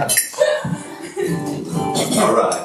All right.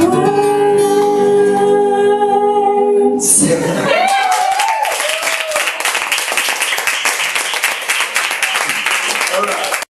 Yeah.